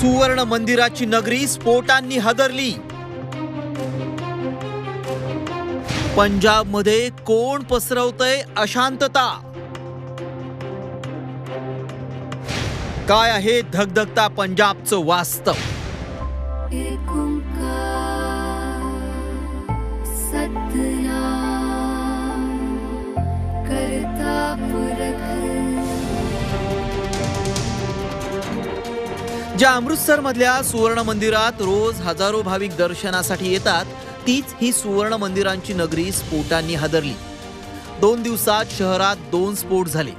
सुवर्ण मंदिराची नगरी स्फोटांनी हादरली। पंजाब मध्ये कोण पसरवतय अशांतता? काय आहे धगधगता पंजाबचं वास्तव? ज्या अमृतसर मधल्या सुवर्ण मंदिरात रोज हजारो भाविक दर्शनासाठी येतात, तीच ही सुवर्ण मंदिरांची नगरी स्फोटांनी हादरली। 2 दिवसात शहरात 2 स्फोट झाले।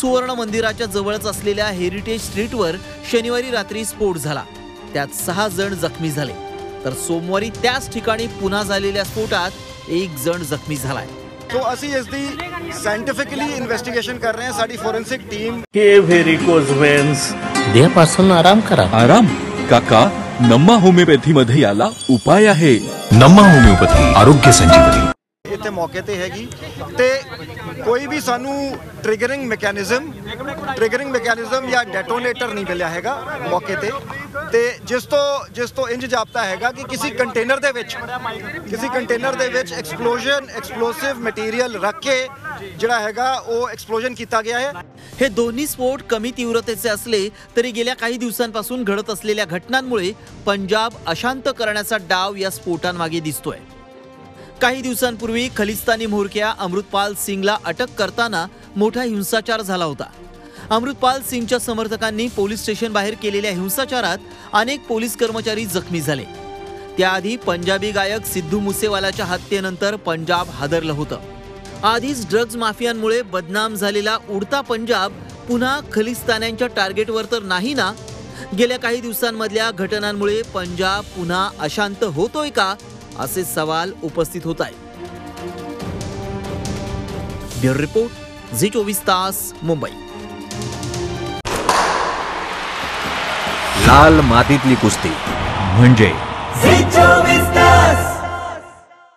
सुवर्ण मंदिराच्या जवळच असलेल्या हेरिटेज स्ट्रीटवर शनिवारी रात्री स्फोट झाला, त्यात 6 जण जखमी झाले, तर सोमवारी त्याच ठिकाणी पुन्हा झालेल्या स्फोटात 1 जण जखमी झालाय। तो असी इसकी साइंटिफिकली इन्वेस्टिगेशन कर रहे हैं, साडी फोरेंसिक टीम के व्हेरिकोज वेन्स देहपासून आराम करा। आराम काका नम्मा होमिओपॅथी मध्ये याला उपाय आहे। नम्मा होमिओपॅथी आरोग्य संजीवनी इथे मौके ते हैगी ते कोई भी सानू ट्रिगरिंग मैकेनिज्म या डेटोनेटर नहीं मिलया हैगा मौके ते जिस तो इंज जापता हैगा कि किसी कंटेनर दे विच एक्सप्लोसिव मटेरियल रख के जिहड़ा हैगा वो एक्सप्लोजन किया गया है। हे दोन्ही स्फोट कमी तीव्रतेचे असले तरी गेल्या काही दिवसांपासून घडत असलेल्या घटनांमुळे पंजाब अशांत करण्याचा डाव या स्फोटांमागे दिसतोय। काही दिवसांपूर्वी खलिस्तानी म्होरक्या अमृतपाल सिंहला अटक करताना मोठा हिंसाचार झाला होता। अमृतपाल सिंहच्या समर्थकांनी पोलीस स्टेशन बाहेर केलेल्या हिंसाचारात अनेक पोलीस कर्मचारी जखमी झाले। त्याआधी पंजाबी गायक सिद्धू मुसेवालाच्या हत्येनंतर पंजाब हादरलं होतं। आधीच ड्रग्ज माफियांमुळे बदनाम झालेला उडता पंजाब पुन्हा खलिस्तान्यांच्या टार्गेटवर तर नाही ना? गेल्या काही दिवसांमधल्या घटनांमुळे पंजाब पुन्हा अशांत होतोय का, असे सवाल उपस्थित होत आहेत। ब्युरो रिपोर्ट, झी 24 तास, मुंबई। लाल मातीतली कुस्ती म्हणजे